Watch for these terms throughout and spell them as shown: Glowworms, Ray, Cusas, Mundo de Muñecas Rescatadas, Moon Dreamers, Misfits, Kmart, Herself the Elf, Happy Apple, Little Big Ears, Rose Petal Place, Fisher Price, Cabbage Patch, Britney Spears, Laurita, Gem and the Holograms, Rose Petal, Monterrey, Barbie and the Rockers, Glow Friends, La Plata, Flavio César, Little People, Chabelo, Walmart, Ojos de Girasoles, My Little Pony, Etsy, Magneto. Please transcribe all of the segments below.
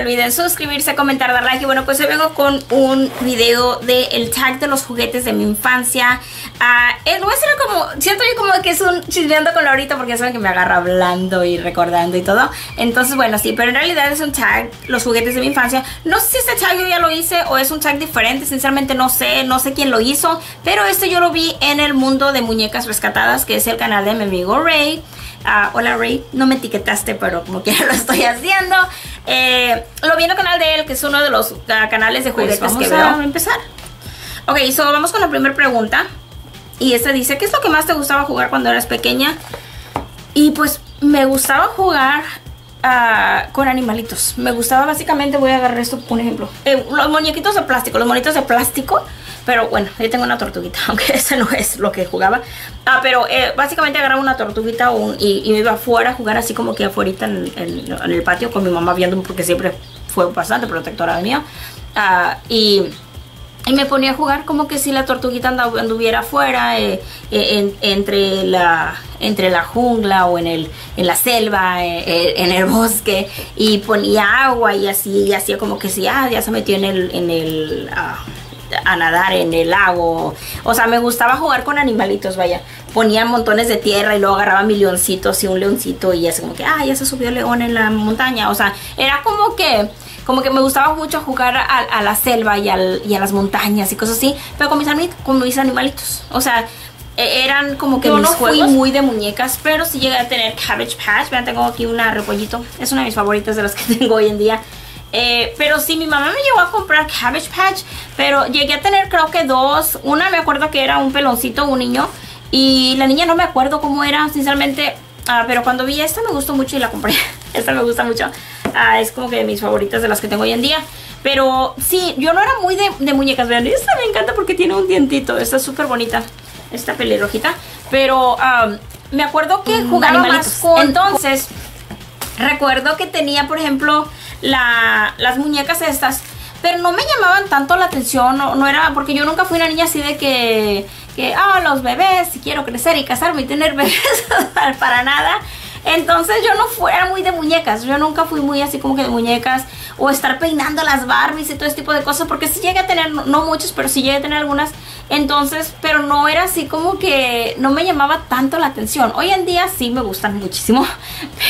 no olviden suscribirse, comentar, dar like. Y bueno, pues hoy vengo con un video del tag de los juguetes de mi infancia. Lo voy a hacer como, siento yo como que es un chismeando con Laurita, porque saben que me agarro hablando y recordando y todo. Entonces bueno, sí, pero en realidad es un tag, los juguetes de mi infancia. No sé si este tag yo ya lo hice o es un tag diferente, sinceramente no sé quién lo hizo. Pero este yo lo vi en el Mundo de Muñecas Rescatadas, que es el canal de mi amigo Ray. Hola Ray, no me etiquetaste, pero como quiera lo estoy haciendo. Lo vi en el canal de él, que es uno de los canales de juguetes que veo. Vamos a empezar. Ok, so vamos con la primera pregunta. Y esta dice, ¿qué es lo que más te gustaba jugar cuando eras pequeña? Y pues me gustaba jugar con animalitos. Me gustaba básicamente, voy a agarrar esto por ejemplo, los muñequitos de plástico, los monitos de plástico. Pero bueno, yo tengo una tortuguita, aunque ese no es lo que jugaba. Pero básicamente agarraba una tortuguita y me iba afuera a jugar, así como que afuera en el patio con mi mamá viéndome, porque siempre fue bastante protectora de mí. Y me ponía a jugar como que si la tortuguita anduviera afuera, entre la jungla o en la selva, en el bosque. Y ponía agua y así, y hacía como que si ya se metió a nadar en el lago. O sea, me gustaba jugar con animalitos, vaya. Ponían montones de tierra y luego agarraba mi leoncitos y un leoncito y así como que, ah, ya se subió el león en la montaña. O sea, era como que me gustaba mucho jugar a la selva y a las montañas y cosas así, pero con mis animalitos. O sea, eran como que mis juegos. Fui muy de muñecas, pero sí llegué a tener Cabbage Patch. Vean, tengo aquí una repollito. Es una de mis favoritas de las que tengo hoy en día. Pero sí, mi mamá me llevó a comprar Cabbage Patch, pero llegué a tener creo que dos. Una me acuerdo que era un peloncito, un niño, y la niña no me acuerdo cómo era, sinceramente. Pero cuando vi esta me gustó mucho y la compré. Esta me gusta mucho. Es como que de mis favoritas de las que tengo hoy en día. Pero sí, yo no era muy de muñecas. Vean, esta me encanta porque tiene un dientito. Esta es súper bonita, esta pelirrojita. Pero me acuerdo que jugaba más con... Entonces, recuerdo que tenía, por ejemplo, las muñecas estas, pero no me llamaban tanto la atención. No era, porque yo nunca fui una niña así de que los bebés, si quiero crecer y casarme y tener bebés, para nada. Entonces yo no fuera muy de muñecas, yo nunca fui muy así como que de muñecas o estar peinando las Barbies y todo ese tipo de cosas, porque sí llegué a tener, no muchos, pero sí llegué a tener algunas. Entonces, pero no era así como que no me llamaba tanto la atención. Hoy en día sí me gustan muchísimo,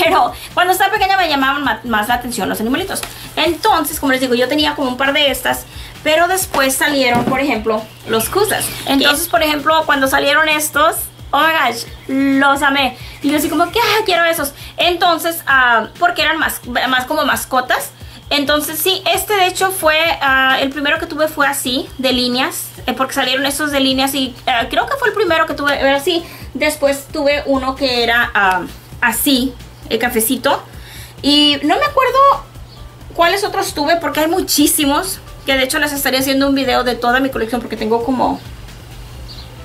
pero cuando estaba pequeña me llamaban más la atención los animalitos. Entonces, como les digo, yo tenía como un par de estas, pero después salieron, por ejemplo, los Cusas. Entonces, por ejemplo, cuando salieron estos, oh my gosh, los amé. Y yo así como que, quiero esos. Entonces, porque eran más como mascotas. Entonces sí, este de hecho fue, el primero que tuve fue así, de líneas, porque salieron estos de líneas. Y creo que fue el primero que tuve, era así. Después tuve uno que era así, el cafecito. Y no me acuerdo cuáles otros tuve, porque hay muchísimos, que de hecho les estaría haciendo un video de toda mi colección, porque tengo como...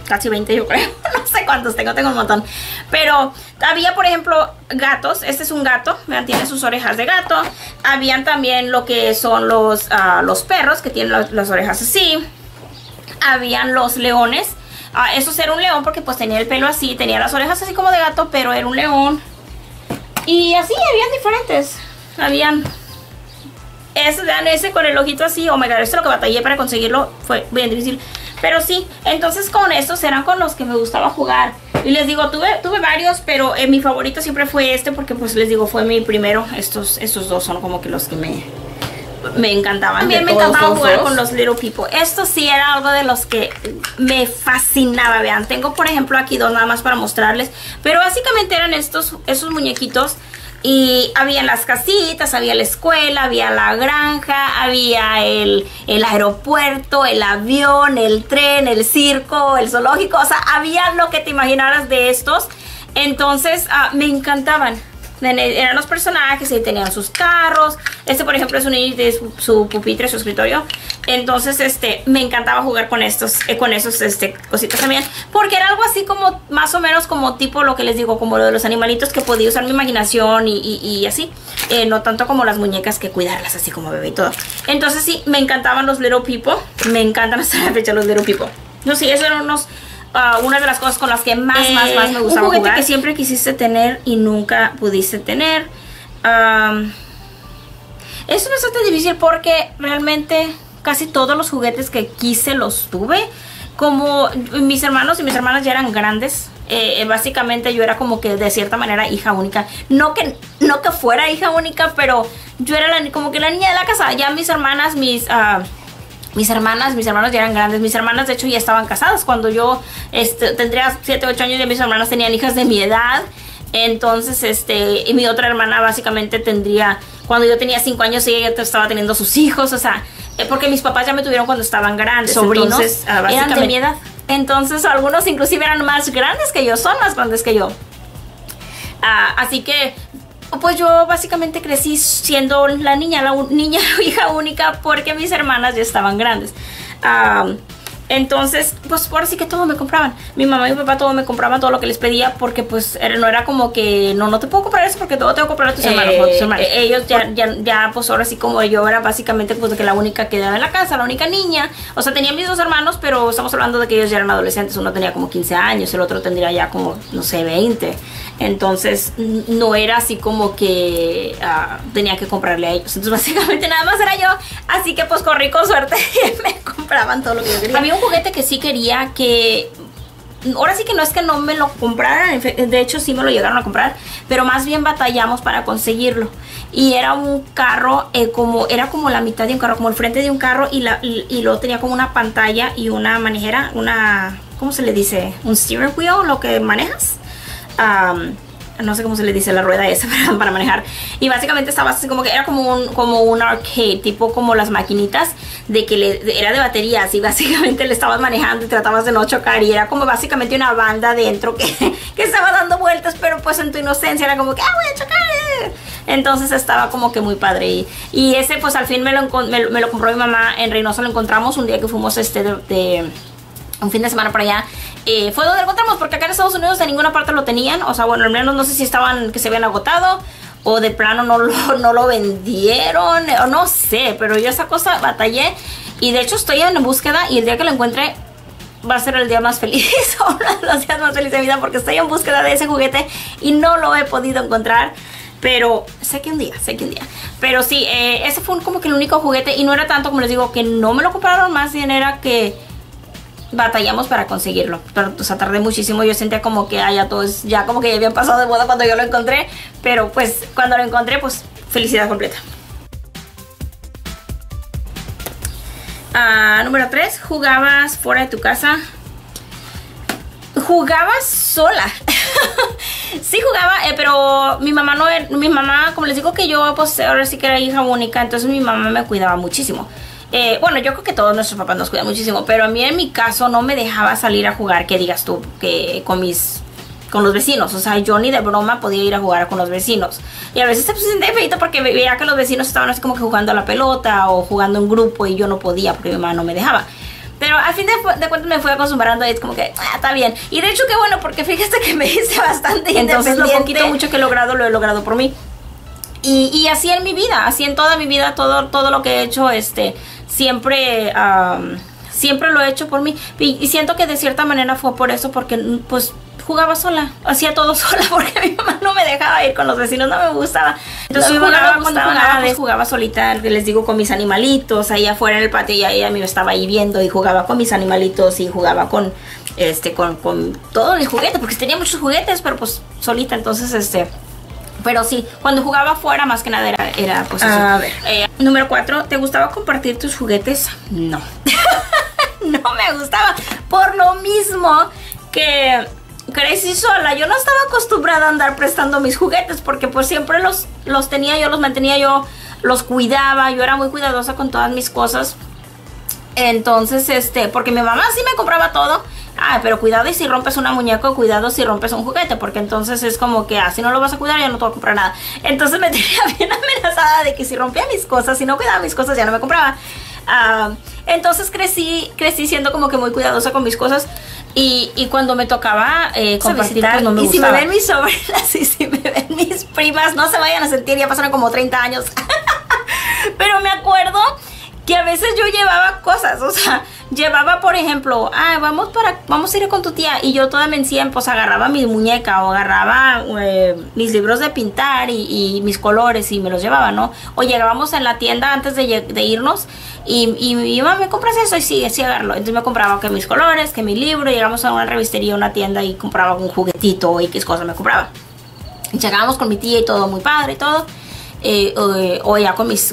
casi 20, yo creo, no sé cuántos tengo un montón. Pero había, por ejemplo, gatos. Este es un gato, vean, tiene sus orejas de gato. Habían también lo que son los perros, que tienen las orejas así. Habían los leones. Eso era un león, porque pues tenía el pelo así, tenía las orejas así como de gato, pero era un león. Y así habían diferentes. Habían... vean, ese con el ojito así. Oh my god, esto es lo que batallé para conseguirlo, fue bien difícil. Pero sí, entonces con estos eran con los que me gustaba jugar. Y les digo, tuve varios, pero mi favorito siempre fue este, porque pues les digo, fue mi primero. Estos dos son como que los que me encantaban. También me encantaba jugar con los Little People. Esto sí era algo de los que me fascinaba. Vean, tengo por ejemplo aquí dos nada más para mostrarles. Pero básicamente eran esos muñequitos. Y había las casitas, había la escuela, había la granja, había el aeropuerto, el avión, el tren, el circo, el zoológico. O sea, había lo que te imaginaras de estos. Entonces, me encantaban. Eran los personajes y tenían sus carros. Este, por ejemplo, es un niño de su pupitre, su escritorio. Entonces, me encantaba jugar con esos cositas también, porque era algo así como, más o menos como tipo lo que les digo, como lo de los animalitos, que podía usar mi imaginación y así. No tanto como las muñecas, que cuidarlas así como bebé y todo. Entonces, sí, me encantaban los Little People. Me encantan hasta la fecha los Little People. No, sí, esos eran unos... una de las cosas con las que más me gustaba jugar. Un juguete que siempre quisiste tener y nunca pudiste tener. Eso es bastante difícil porque realmente casi todos los juguetes que quise los tuve. Como mis hermanos y mis hermanas ya eran grandes, básicamente yo era como que de cierta manera hija única. No que fuera hija única, pero yo era como que la niña de la casa. Ya mis hermanas, mis hermanos ya eran grandes. Mis hermanas de hecho ya estaban casadas cuando yo tendría 7 o 8 años, y mis hermanas tenían hijas de mi edad. Entonces, y mi otra hermana básicamente tendría, cuando yo tenía 5 años ella ya estaba teniendo sus hijos, o sea, porque mis papás ya me tuvieron cuando estaban grandes, sobrinos, entonces, eran de mi edad. Entonces algunos inclusive eran más grandes que yo, son más grandes que yo. Así que pues yo básicamente crecí siendo la hija única, porque mis hermanas ya estaban grandes. Entonces, pues ahora sí que todo me compraban. Mi mamá y mi papá todo me compraban, todo lo que les pedía, porque pues no era como que no te puedo comprar eso porque todo tengo que comprar a tus hermanos. Ellos ya pues ahora sí, como yo era básicamente pues de que la única quedaba en la casa, la única niña. O sea, tenía mis dos hermanos, pero estamos hablando de que ellos ya eran adolescentes. Uno tenía como 15 años, el otro tendría ya como, no sé, 20. Entonces no era así como que tenía que comprarle a ellos. Entonces básicamente nada más era yo. Así que pues corrí con suerte y me compraban todo lo que yo quería. Había un juguete que sí quería, que ahora sí que no es que no me lo compraran, de hecho sí me lo llegaron a comprar, pero más bien batallamos para conseguirlo. Y era un carro, era como la mitad de un carro, como el frente de un carro, y luego tenía como una pantalla y una manejera, ¿cómo se le dice? Un steering wheel, lo que manejas. No sé cómo se le dice la rueda esa para manejar. Y básicamente estaba así como que era como un arcade, tipo como las maquinitas de que era de baterías, y básicamente le estabas manejando y tratabas de no chocar, y era como básicamente una banda dentro que estaba dando vueltas, pero pues en tu inocencia era como que voy a chocar. Entonces estaba como que muy padre, y ese pues al fin me lo compró mi mamá. En Reynosa lo encontramos un día que fuimos un fin de semana para allá. Fue donde lo encontramos, porque acá en Estados Unidos de ninguna parte lo tenían. O sea, bueno, al menos no sé si que se habían agotado, o de plano no lo vendieron, o no sé, pero yo esa cosa batallé. Y de hecho estoy en búsqueda, y el día que lo encuentre va a ser el día más feliz, uno de los días más felices de mi vida, porque estoy en búsqueda de ese juguete y no lo he podido encontrar. Pero sé que un día. Pero sí, ese fue como que el único juguete, y no era tanto, como les digo, que no me lo compraron, más bien era que batallamos para conseguirlo. O sea, tardé muchísimo. Yo sentía como que ya como que ya habían pasado de moda cuando yo lo encontré, pero pues cuando lo encontré, pues felicidad completa. Número 3, jugabas fuera de tu casa. Jugabas sola. Sí jugaba, pero mi mamá como les digo que yo pues ahora sí que era hija única, entonces mi mamá me cuidaba muchísimo. Bueno, yo creo que todos nuestros papás nos cuidan muchísimo, pero a mí en mi caso no me dejaba salir a jugar, que digas tú, que con los vecinos. O sea, yo ni de broma podía ir a jugar con los vecinos. Y a veces se sentía feito porque veía que los vecinos estaban así como que jugando a la pelota o jugando en grupo, y yo no podía porque mi mamá no me dejaba. Pero al fin de cuentas me fui acostumbrando, y es como que, está bien. Y de hecho qué bueno, porque fíjate que me hice bastante independiente. Entonces lo poquito mucho que he logrado, lo he logrado por mí. Y así en mi vida, así en toda mi vida, todo lo que he hecho, siempre, siempre lo he hecho por mí. Y siento que de cierta manera fue por eso, porque pues jugaba sola, hacía todo sola, porque mi mamá no me dejaba ir con los vecinos, no me gustaba. Entonces jugaba solita, les digo, con mis animalitos, ahí afuera en el patio, y ella me estaba ahí viendo, y jugaba con mis animalitos, y jugaba con todo el juguete, porque tenía muchos juguetes, pero pues solita, entonces Pero sí, cuando jugaba fuera más que nada era pues eso. A ver. Número 4, ¿te gustaba compartir tus juguetes? No. No me gustaba. Por lo mismo que crecí sola, yo no estaba acostumbrada a andar prestando mis juguetes, porque pues siempre los tenía yo, los mantenía yo, los cuidaba. Yo era muy cuidadosa con todas mis cosas. Entonces, porque mi mamá sí me compraba todo. Pero cuidado y si rompes una muñeca, cuidado si rompes un juguete, porque entonces es como que si no lo vas a cuidar, ya no te voy a comprar nada. Entonces me tenía bien amenazada de que si rompía mis cosas, si no cuidaba mis cosas, ya no me compraba. Entonces crecí siendo como que muy cuidadosa con mis cosas, y cuando me tocaba compartir, pues no me gustaba. Si me ven mis sobrinas y si me ven mis primas, no se vayan a sentir, ya pasaron como 30 años. Pero me acuerdo que a veces yo llevaba cosas, o sea, llevaba, por ejemplo, vamos a ir con tu tía, y yo toda me encien, pues agarraba mi muñeca, o agarraba mis libros de pintar y mis colores, y me los llevaba, ¿no? O llegábamos en la tienda antes de irnos, y mi mamá, ¿me compras eso? Y sí, agarrarlo. Entonces me compraba que mis colores, que mi libro, llegamos a una revistería, una tienda, y compraba un juguetito, y qué cosas me compraba. Y llegábamos con mi tía y todo, muy padre y todo. O ya con mis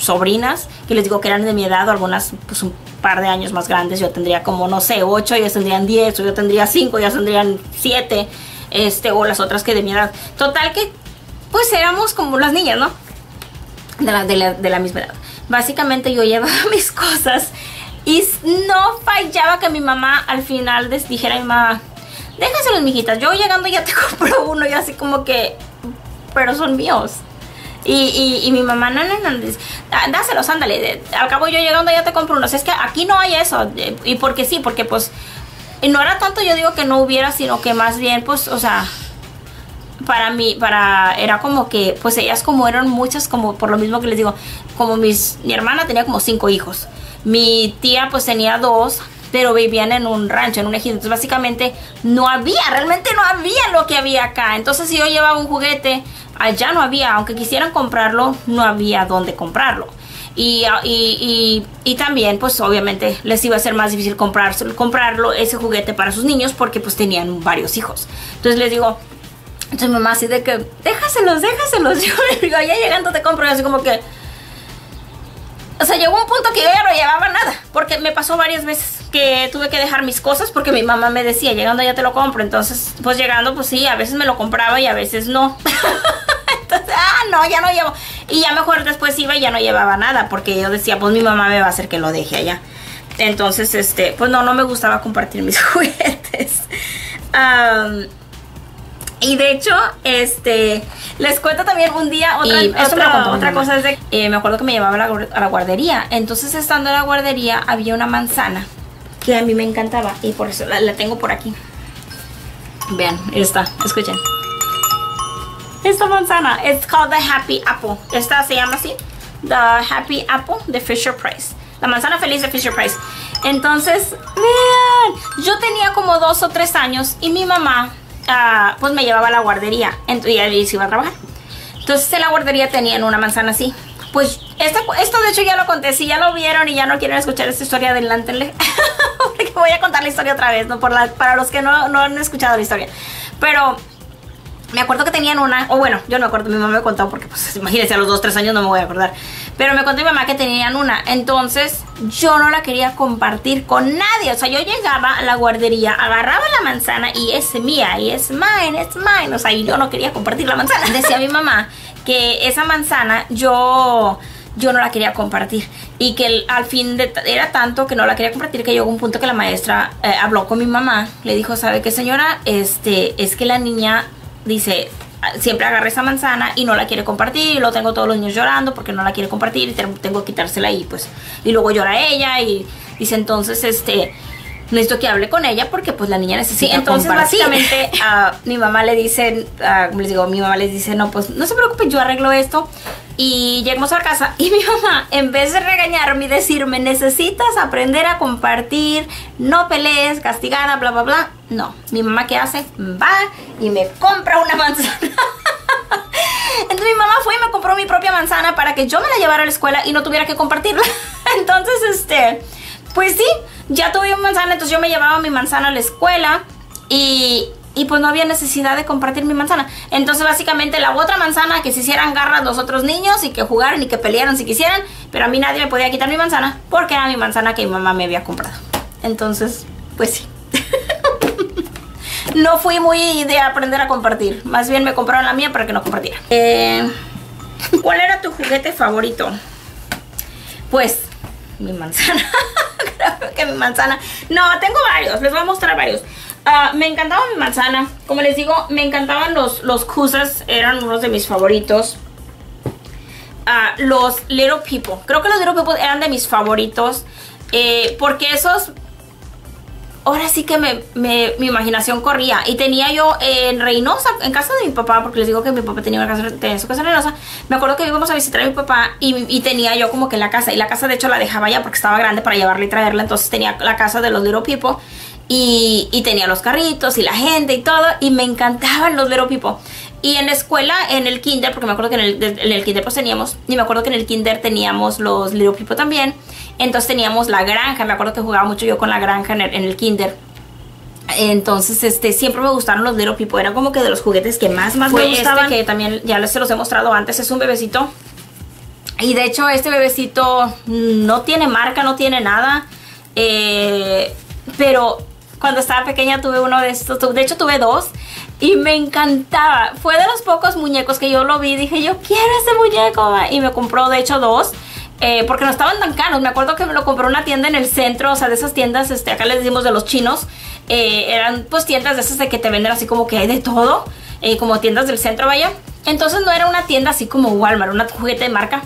sobrinas, que les digo que eran de mi edad, o algunas pues un par de años más grandes. Yo tendría como, no sé, 8, ellas tendrían 10, o yo tendría 5, ellas tendrían 7, o las otras que de mi edad. Total que pues éramos como las niñas, ¿no? De la misma edad. Básicamente yo llevaba mis cosas, y no fallaba que mi mamá al final les dijera a mi mamá, déjaselos, mijitas, yo llegando ya te compro uno. Y así como que, pero son míos. Y mi mamá, no, dáselos, ándale, al cabo yo llegando ya te compro unos. Es que aquí no hay eso, y porque sí, porque pues, y no era tanto, yo digo que no hubiera, sino que más bien, pues, o sea, para mí, era como que, pues ellas como eran muchas, como por lo mismo que les digo, como mi hermana tenía como 5 hijos, mi tía pues tenía 2, pero vivían en un rancho, en un ejido. Entonces básicamente no había, realmente no había lo que había acá. Entonces si yo llevaba un juguete, allá no había, aunque quisieran comprarlo, no había dónde comprarlo. Y también pues obviamente les iba a ser más difícil comprarlo ese juguete para sus niños, porque pues tenían varios hijos. Entonces les digo, entonces mamá así de que, déjaselos, yo le digo, allá llegando te compro, y así como que, o sea, llegó un punto que yo ya no llevaba nada, porque me pasó varias veces que tuve que dejar mis cosas porque mi mamá me decía, llegando ya te lo compro. Entonces, pues llegando, pues sí, a veces me lo compraba y a veces no. Entonces, no, ya no llevo. Y ya mejor después iba y ya no llevaba nada, porque yo decía, pues mi mamá me va a hacer que lo deje allá. Entonces, pues no me gustaba compartir mis juguetes. Y de hecho, les cuento también un día, otra cosa es de que me acuerdo que me llevaba a la guardería. Entonces, estando en la guardería, había una manzana que a mí me encantaba, y por eso la tengo por aquí. Vean, esta, escuchen. Esta manzana, it's called the Happy Apple. Esta se llama así, the Happy Apple de Fisher Price. La manzana feliz de Fisher Price. Entonces, vean, yo tenía como 2 o 3 años, y mi mamá, pues me llevaba a la guardería, y ahí se iba a trabajar. Entonces en la guardería tenían una manzana así. Pues esto de hecho ya lo conté. Si ya lo vieron y ya no quieren escuchar esta historia, adelántenle. Porque voy a contar la historia otra vez, ¿no? Para los que no han escuchado la historia. Pero me acuerdo que tenían una, o bueno, yo no me acuerdo, mi mamá me contó, porque pues imagínense, a los 2 o 3 años no me voy a acordar. Pero me contó mi mamá que tenían una. Entonces yo no la quería compartir con nadie. O sea, yo llegaba a la guardería, agarraba la manzana y es mía, y es mine. O sea, y yo no quería compartir la manzana. Decía mi mamá que esa manzana yo no la quería compartir, y que al fin era tanto que no la quería compartir, que llegó un punto que la maestra habló con mi mamá. Le dijo, ¿sabe qué, señora? Es que la niña dice, siempre agarra esa manzana y no la quiere compartir, y lo tengo todos los niños llorando porque no la quiere compartir, y tengo que quitársela, y pues, y luego llora ella, y dice, entonces, necesito que hable con ella porque pues la niña necesita compartir. Básicamente mi mamá le dice, mi mamá les dice, no, pues no se preocupen, yo arreglo esto. Y llegamos a la casa, y mi mamá, en vez de regañarme y decirme, necesitas aprender a compartir, no pelees, castigada, bla, bla, bla, no, mi mamá, ¿qué hace? Va y me compra una manzana. Entonces mi mamá fue y me compró mi propia manzana para que yo me la llevara a la escuela y no tuviera que compartirla. Entonces, pues sí, ya tuve una manzana, entonces yo me llevaba mi manzana a la escuela, y pues no había necesidad de compartir mi manzana. Entonces básicamente la otra manzana, que se hicieran garras los otros niños, y que jugaran y que pelearan si quisieran, pero a mí nadie me podía quitar mi manzana porque era mi manzana que mi mamá me había comprado. Entonces, pues sí. No fui muy de aprender a compartir, más bien me compraron la mía para que no compartiera. ¿Cuál era tu juguete favorito? Pues mi manzana. Creo que mi manzana. No, tengo varios, les voy a mostrar varios. Me encantaba mi manzana. Como les digo, me encantaban los Cusas, eran unos de mis favoritos. Los Little People, creo que los Little People eran de mis favoritos, porque esos ahora sí que mi imaginación corría. Y tenía yo en Reynosa, en casa de mi papá, porque les digo que mi papá tenía una casa, tenía su casa en Reynosa. Me acuerdo que íbamos a visitar a mi papá y tenía yo como que la casa. Y la casa de hecho la dejaba ya porque estaba grande para llevarla y traerla. Entonces tenía la casa de los Little People. Y tenía los carritos y la gente y todo. Y me encantaban los Little People. Y en la escuela, en el kinder, porque me acuerdo que en el kinder pues teníamos, y me acuerdo que en el kinder teníamos los Little People también. Entonces teníamos la granja, me acuerdo que jugaba mucho yo con la granja en el kinder. Entonces siempre me gustaron los Little People, eran como que de los juguetes que más me gustaban. Que también ya se los he mostrado antes, es un bebecito. Y de hecho este bebecito no tiene marca, no tiene nada. Pero cuando estaba pequeña tuve uno de estos, de hecho tuve dos. Y me encantaba, fue de los pocos muñecos que yo lo vi, dije yo quiero ese muñeco. Y me compró de hecho dos, porque no estaban tan caros. Me acuerdo que me lo compró una tienda en el centro, o sea de esas tiendas, acá les decimos de los chinos. Eran pues tiendas de esas de que te venden así como que hay de todo, como tiendas del centro vaya. Entonces no era una tienda así como Walmart, una juguete de marca.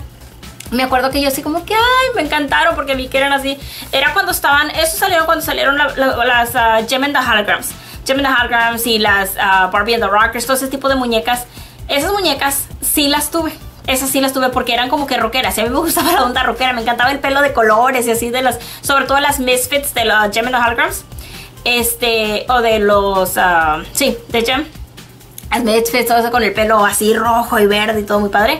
Me acuerdo que yo así como que, ay, me encantaron porque vi que eran así. Era cuando estaban, esos salieron cuando salieron las Gem and the Holograms. Gem and the Holograms y las Barbie and the Rockers, todo ese tipo de muñecas. Esas muñecas sí las tuve. Esas sí las tuve porque eran como que rockeras. Y a mí me gustaba la onda rockera, me encantaba el pelo de colores y así de las, sobre todo las Misfits de los Gem and the Holograms. O de los, sí, de Gem. Las Misfits, todo eso con el pelo así rojo y verde y todo muy padre.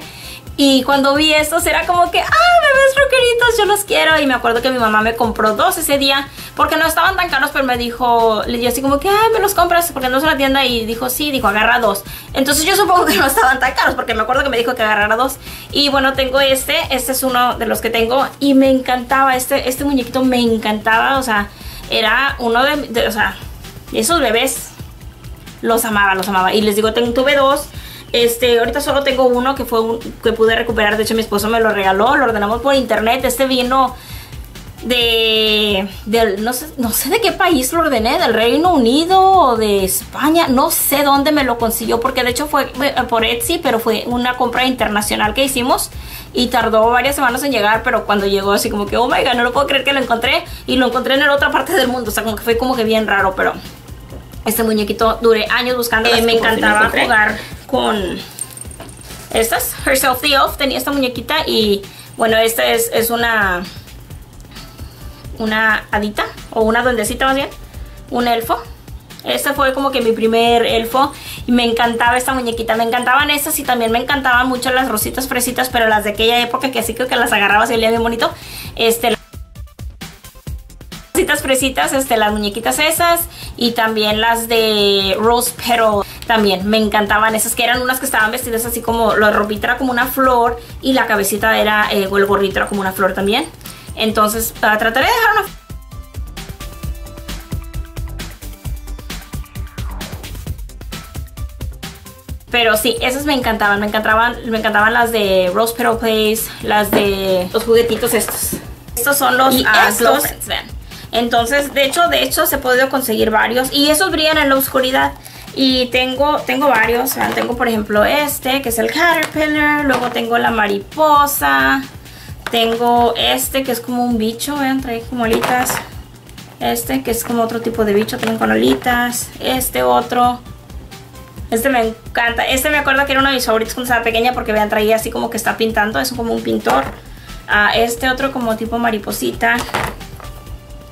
Y cuando vi estos era como que, ah, bebés rockeritos, yo los quiero. Y me acuerdo que mi mamá me compró dos ese día, porque no estaban tan caros, pero me dijo, le dio así como que, ay, me los compras, porque no es una tienda. Y dijo, sí, dijo, agarra dos. Entonces yo supongo que no estaban tan caros, porque me acuerdo que me dijo que agarrara dos. Y bueno, tengo este es uno de los que tengo. Y me encantaba, este muñequito me encantaba, o sea, era uno de o sea, esos bebés los amaba. Y les digo, tuve dos. Ahorita solo tengo uno que fue que pude recuperar. De hecho mi esposo me lo regaló, lo ordenamos por internet. Vino de no sé de qué país lo ordené, del Reino Unido o de España, no sé dónde me lo consiguió, porque de hecho fue por Etsy, pero fue una compra internacional que hicimos y tardó varias semanas en llegar, pero cuando llegó así como que, oh my god, no lo puedo creer que lo encontré, y lo encontré en la otra parte del mundo, o sea, como que fue como que bien raro, pero este muñequito duré años buscando. Me encantaba jugar con estas. Herself the Elf tenía esta muñequita. Y bueno, esta es una hadita, o una duendecita más bien, un elfo. Este fue como que mi primer elfo y me encantaba esta muñequita. Me encantaban estas y también me encantaban mucho las rositas fresitas, pero las de aquella época, que así creo que las agarrabas y olía bien bonito. Fresitas, las muñequitas esas, y también las de Rose Petal también, me encantaban esas, que eran unas que estaban vestidas así como, la ropita era como una flor y la cabecita era, o el gorrito era como una flor también. Entonces trataré de dejar una pero sí, esas me encantaban las de Rose Petal Place, las de los juguetitos estos son los Glow Friends, vean. Entonces, de hecho se ha podido conseguir varios. Y esos brillan en la oscuridad. Y tengo varios. Vean, tengo por ejemplo que es el Caterpillar. Luego tengo la mariposa. Tengo que es como un bicho. Vean, trae como alitas. Que es como otro tipo de bicho. También con alitas. Otro. Me encanta. Me acuerdo que era uno de mis favoritos cuando estaba pequeña, porque vean, traía así como que está pintando. Es como un pintor. Otro como tipo mariposita.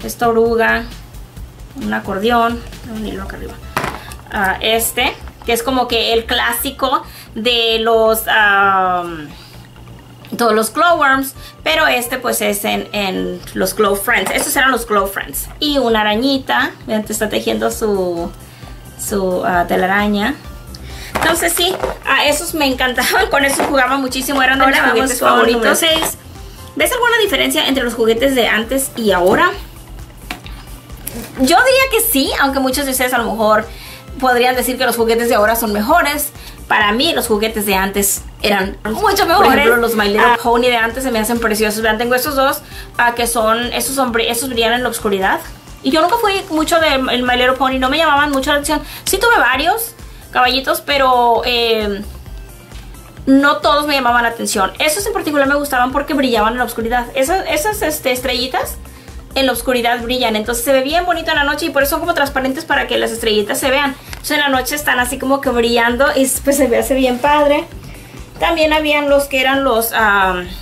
Esta oruga, un acordeón, un hilo acá arriba. Que es como que el clásico de los todos los Glowworms, pero pues es en los Glow Friends. Estos eran los Glow Friends. Y una arañita, vean, te está tejiendo su telaraña. Entonces sí, a esos me encantaban, con esos jugaba muchísimo, eran de mis juguetes favoritos. ¿Ves alguna diferencia entre los juguetes de antes y ahora? Yo diría que sí, aunque muchos de ustedes a lo mejor podrían decir que los juguetes de ahora son mejores. Para mí los juguetes de antes eran mucho mejores. Por ejemplo, los My Little Pony de antes se me hacen preciosos. Vean, tengo estos dos que son, esos brillan en la oscuridad. Y yo nunca fui mucho de My Little Pony, no me llamaban mucho la atención. Sí tuve varios caballitos, pero no todos me llamaban la atención. Esos en particular me gustaban porque brillaban en la oscuridad. Esas estrellitas en la oscuridad brillan. Entonces se ve bien bonito en la noche y por eso son como transparentes para que las estrellitas se vean. Entonces en la noche están así como que brillando y pues se ve así bien padre. También habían los que eran los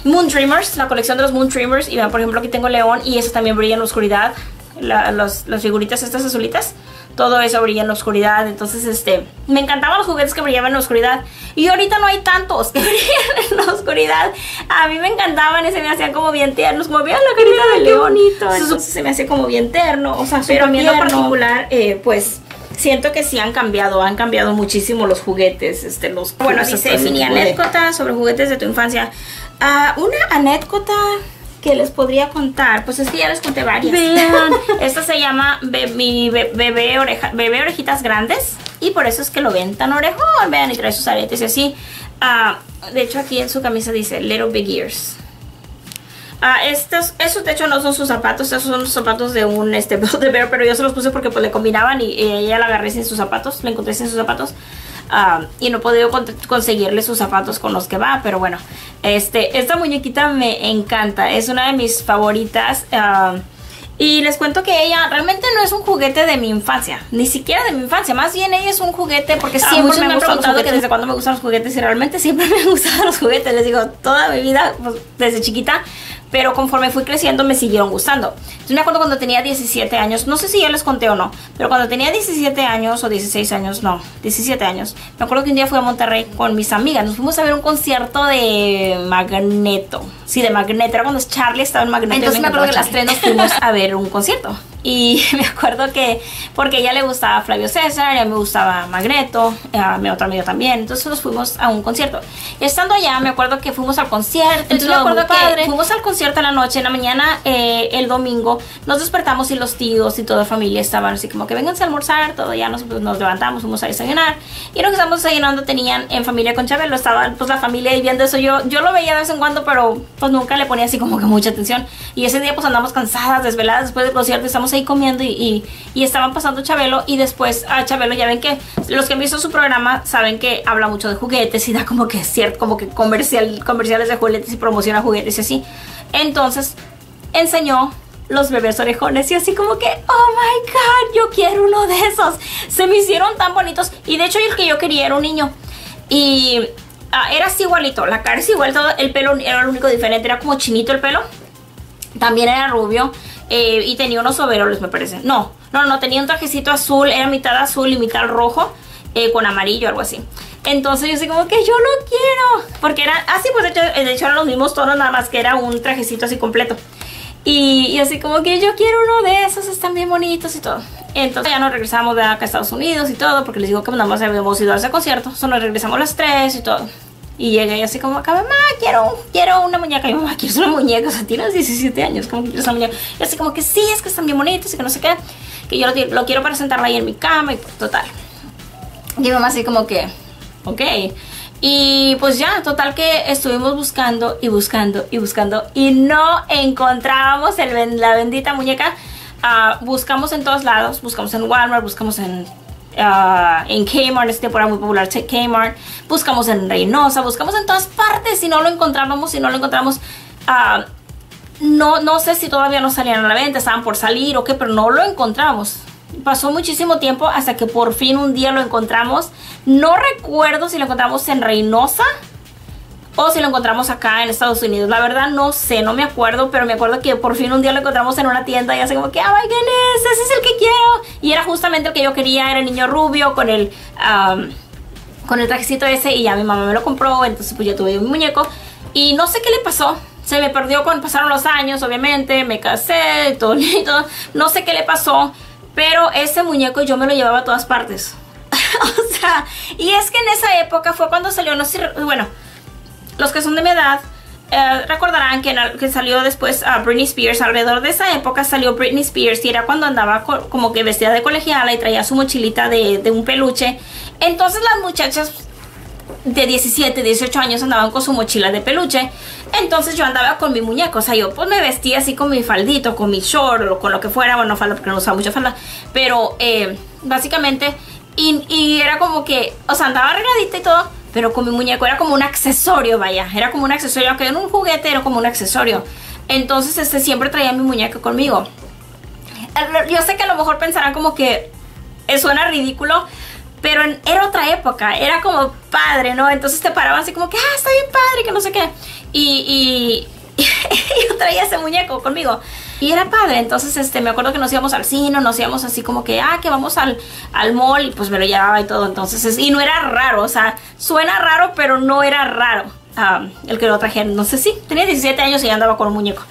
Moon Dreamers, la colección de los Moon Dreamers. Y vean, por ejemplo, aquí tengo León y eso también brilla en la oscuridad. Las figuritas estas azulitas, todo eso brilla en la oscuridad. Entonces me encantaban los juguetes que brillaban en la oscuridad. Y ahorita no hay tantos que brillan en la oscuridad. A mí me encantaban y se me hacían como bien tiernos. Como vean la carita de León, bonito. Entonces se me hacía como bien tierno. O sea, pero a mí en lo particular, pues siento que sí han cambiado muchísimo los juguetes. Bueno, así se mini anécdota sobre juguetes de tu infancia. Una anécdota que les podría contar, pues es que ya les conté varias. Vean, esta se llama bebé orejitas grandes y por eso es que lo ven tan orejón. Vean, y trae sus aretes y así. De hecho aquí en su camisa dice Little Big Ears. Esos de hecho no son sus zapatos, esos son los zapatos de un de bear, pero yo se los puse porque pues le combinaban y ella la agarré sin sus zapatos, la encontré sin sus zapatos. Y no he podido conseguirle sus zapatos con los que va, pero bueno, esta muñequita me encanta, es una de mis favoritas. Y les cuento que ella realmente no es un juguete de mi infancia, ni siquiera de mi infancia, más bien ella es un juguete porque siempre me han preguntado que desde cuándo me gustan los juguetes y realmente siempre me han gustado los juguetes, les digo, toda mi vida, pues, desde chiquita, pero conforme fui creciendo me siguieron gustando. Entonces me acuerdo cuando tenía 17 años, no sé si ya les conté o no, pero cuando tenía 17 años o 16 años, no, 17 años, me acuerdo que un día fui a Monterrey con mis amigas, nos fuimos a ver un concierto de Magneto, sí, de Magneto, era cuando Charlie estaba en Magneto. Entonces me acuerdo que las tres nos fuimos a ver un concierto y me acuerdo que porque a ella le gustaba Flavio César, a mí me gustaba Magneto, a mi otro amigo también, entonces nos fuimos a un concierto. Estando allá me acuerdo que fuimos al concierto, entonces me acuerdo que fuimos al concierto en la noche, en la mañana el domingo nos despertamos y los tíos y toda la familia estaban así como que vénganse a almorzar, todo ya nos levantamos, fuimos a desayunar y lo que estábamos desayunando tenían en familia con Chabelo, estaba pues la familia y viendo eso yo lo veía de vez en cuando pero pues nunca le ponía así como que mucha atención y ese día pues andamos cansadas, desveladas después del concierto, estamos ahí comiendo y estaban pasando Chabelo y después a Chabelo ya ven que los que han visto su programa saben que habla mucho de juguetes y da como que cierto, como que comerciales de juguetes y promociona juguetes y así. Entonces enseñó los bebés orejones y así como que, oh my god, yo quiero uno de esos. Se me hicieron tan bonitos y de hecho el que yo quería era un niño y era así igualito, la cara es igual, todo el pelo era lo único diferente, era como chinito el pelo, también era rubio. Y tenía unos overoles me parece. No, tenía un trajecito azul, era mitad azul y mitad rojo, con amarillo, algo así. Entonces yo así como que yo lo quiero, porque era así, pues de hecho eran los mismos tonos, nada más que era un trajecito así completo. Y así como que yo quiero uno de esos, están bien bonitos y todo. Entonces ya nos regresamos de acá a Estados Unidos y todo, porque les digo que nada más habíamos ido a ese concierto. Entonces nos regresamos las tres y todo. Y llegué así como acá, mamá, quiero una muñeca. Y mamá, ¿quieres una muñeca? O sea, tienes 17 años, ¿cómo que quieres una muñeca? Y así como que sí, es que están bien bonitos y que no sé qué. Que yo lo quiero para sentarla ahí en mi cama y pues, total. Y mamá así como que, ok. Y pues ya, total que estuvimos buscando y buscando y buscando. Y no encontrábamos la bendita muñeca. Buscamos en todos lados, buscamos en Walmart, buscamos en Kmart, este por ahí muy popular Kmart, buscamos en Reynosa, buscamos en todas partes y no lo encontrábamos, no sé si todavía no salían a la venta, estaban por salir o qué, pero no lo encontramos. Pasó muchísimo tiempo hasta que por fin un día lo encontramos. No recuerdo si lo encontramos en Reynosa o si lo encontramos acá en Estados Unidos. La verdad no sé, no me acuerdo, pero me acuerdo que por fin un día lo encontramos en una tienda y así como que, ¡ay, qué es! ¡Ese es el que quiero! Y era justamente el que yo quería, era el niño rubio con el trajecito ese y ya mi mamá me lo compró, entonces pues yo tuve mi muñeco y no sé qué le pasó. Se me perdió cuando pasaron los años, obviamente, me casé y todo, no sé qué le pasó, pero ese muñeco yo me lo llevaba a todas partes. O sea, y es que en esa época fue cuando salió, no sé, bueno, los que son de mi edad recordarán que salió después a Britney Spears. Alrededor de esa época salió Britney Spears y era cuando andaba como que vestida de colegiala y traía su mochilita de un peluche. Entonces las muchachas de 17, 18 años andaban con su mochila de peluche. Entonces yo andaba con mi muñeco, o sea, yo pues me vestía así con mi faldito, con mi short o con lo que fuera. Bueno, falda porque no usaba mucha falda, pero básicamente y era como que, o sea, andaba arregladita y todo, pero con mi muñeco era como un accesorio, vaya, era como un accesorio, aunque era un juguete, era como un accesorio. Entonces siempre traía mi muñeco conmigo. yo sé que a lo mejor pensarán como que suena ridículo, pero era otra época, era como padre, ¿no? Entonces te paraban así como que, ah, está bien padre, que no sé qué. Y yo traía ese muñeco conmigo. Y era padre, entonces me acuerdo que nos íbamos al cine, nos íbamos así como que, ah, que vamos al mall, y pues me lo llevaba y todo. Entonces, y no era raro, o sea, suena raro, pero no era raro el que lo trajera. No sé, sí, tenía 17 años y ya andaba con un muñeco.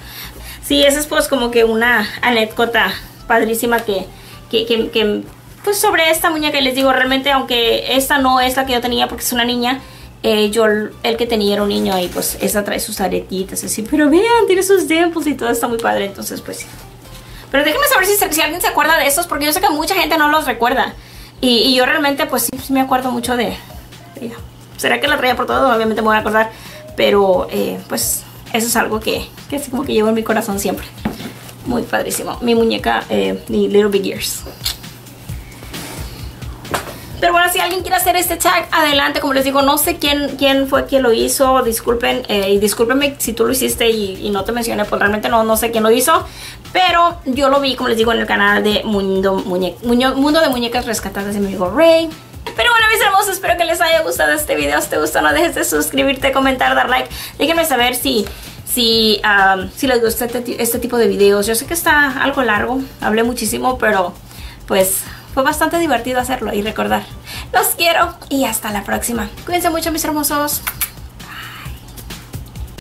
Sí, esa es pues como que una anécdota padrísima que pues sobre esta muñeca. Y les digo, realmente, aunque esta no es la que yo tenía porque es una niña, yo el que tenía era un niño, y pues esta trae sus aretitas así, pero vean, tiene sus dimples y todo, está muy padre. Entonces pues sí, pero déjenme saber si alguien se acuerda de estos, porque yo sé que mucha gente no los recuerda, y yo realmente pues sí me acuerdo mucho de ella. ¿Será que la traía por todo? Obviamente me voy a acordar, pero pues eso es algo que así como que llevo en mi corazón siempre. Muy padrísimo, mi muñeca, mi Little Big Ears. Pero bueno, si alguien quiere hacer este tag, adelante. Como les digo, no sé quién fue quien lo hizo. Disculpen, y discúlpenme si tú lo hiciste y no te mencioné, pues realmente no sé quién lo hizo. Pero yo lo vi, como les digo, en el canal de Mundo de Muñecas Rescatadas de mi amigo Ray. Pero bueno, mis hermosos, espero que les haya gustado este video. Si te gustó, no dejes de suscribirte, comentar, dar like. Déjenme saber si les gusta este tipo de videos. Yo sé que está algo largo, hablé muchísimo, pero pues fue bastante divertido hacerlo y recordar. Los quiero y hasta la próxima. Cuídense mucho, mis hermosos.